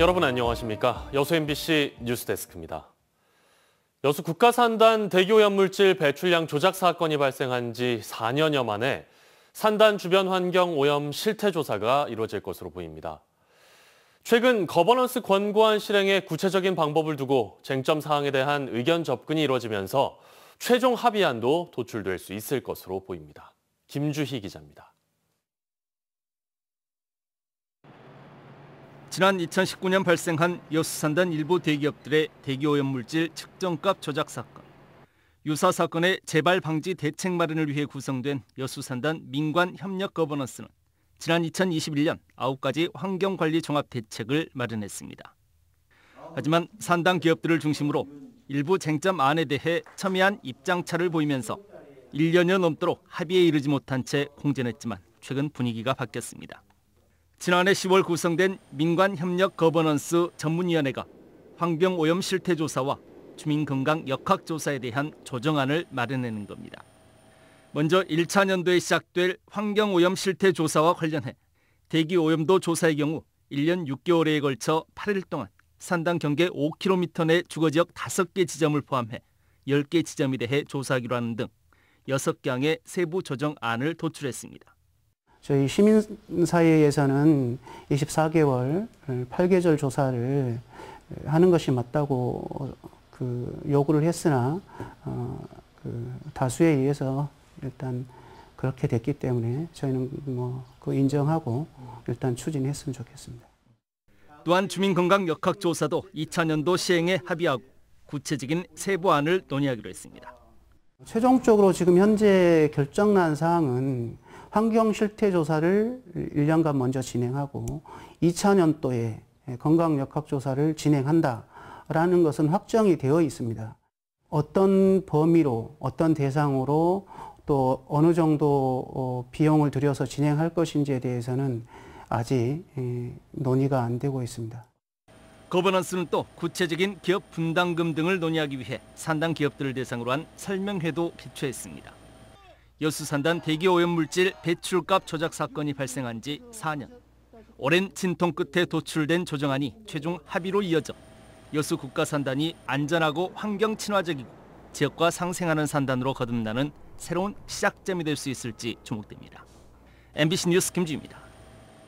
여러분 안녕하십니까? 여수 MBC 뉴스데스크입니다. 여수 국가산단 대기오염물질 배출량 조작 사건이 발생한 지 4년여 만에 산단 주변 환경 오염 실태 조사가 이루어질 것으로 보입니다. 최근 거버넌스 권고안 실행의 구체적인 방법을 두고 쟁점 사항에 대한 의견 접근이 이루어지면서 최종 합의안도 도출될 수 있을 것으로 보입니다. 김주희 기자입니다. 지난 2019년 발생한 여수산단 일부 대기업들의 대기오염물질 측정값 조작 사건. 유사 사건의 재발 방지 대책 마련을 위해 구성된 여수산단 민관 협력 거버넌스는 지난 2021년 9가지 환경관리 종합 대책을 마련했습니다. 하지만 산단 기업들을 중심으로 일부 쟁점 안에 대해 첨예한 입장차를 보이면서 1년여 넘도록 합의에 이르지 못한 채 공전했지만 최근 분위기가 바뀌었습니다. 지난해 10월 구성된 민관협력 거버넌스 전문위원회가 환경오염 실태조사와 주민건강 역학조사에 대한 조정안을 마련하는 겁니다. 먼저 1차 연도에 시작될 환경오염 실태조사와 관련해 대기오염도 조사의 경우 1년 6개월에 걸쳐 8일 동안 산단 경계 5km 내 주거지역 5개 지점을 포함해 10개 지점에 대해 조사하기로 하는 등 6강의 세부 조정안을 도출했습니다. 저희 시민사회에서는 24개월 8계절 조사를 하는 것이 맞다고 요구를 했으나 다수에 의해서 일단 그렇게 됐기 때문에 저희는 인정하고 일단 추진했으면 좋겠습니다. 또한 주민건강 역학조사도 2차 년도 시행에 합의하고 구체적인 세부안을 논의하기로 했습니다. 최종적으로 지금 현재 결정난 사항은 환경실태조사를 1년간 먼저 진행하고 2차 년도에 건강역학조사를 진행한다라는 것은 확정이 되어 있습니다. 어떤 범위로, 어떤 대상으로 또 어느 정도 비용을 들여서 진행할 것인지에 대해서는 아직 논의가 안 되고 있습니다. 거버넌스는 또 구체적인 기업 분담금 등을 논의하기 위해 산단 기업들을 대상으로 한 설명회도 개최했습니다. 여수산단 대기오염물질 배출값 조작 사건이 발생한 지 4년. 오랜 진통 끝에 도출된 조정안이 최종 합의로 이어져 여수 국가산단이 안전하고 환경친화적이고 지역과 상생하는 산단으로 거듭나는 새로운 시작점이 될 수 있을지 주목됩니다. MBC 뉴스 김주희입니다.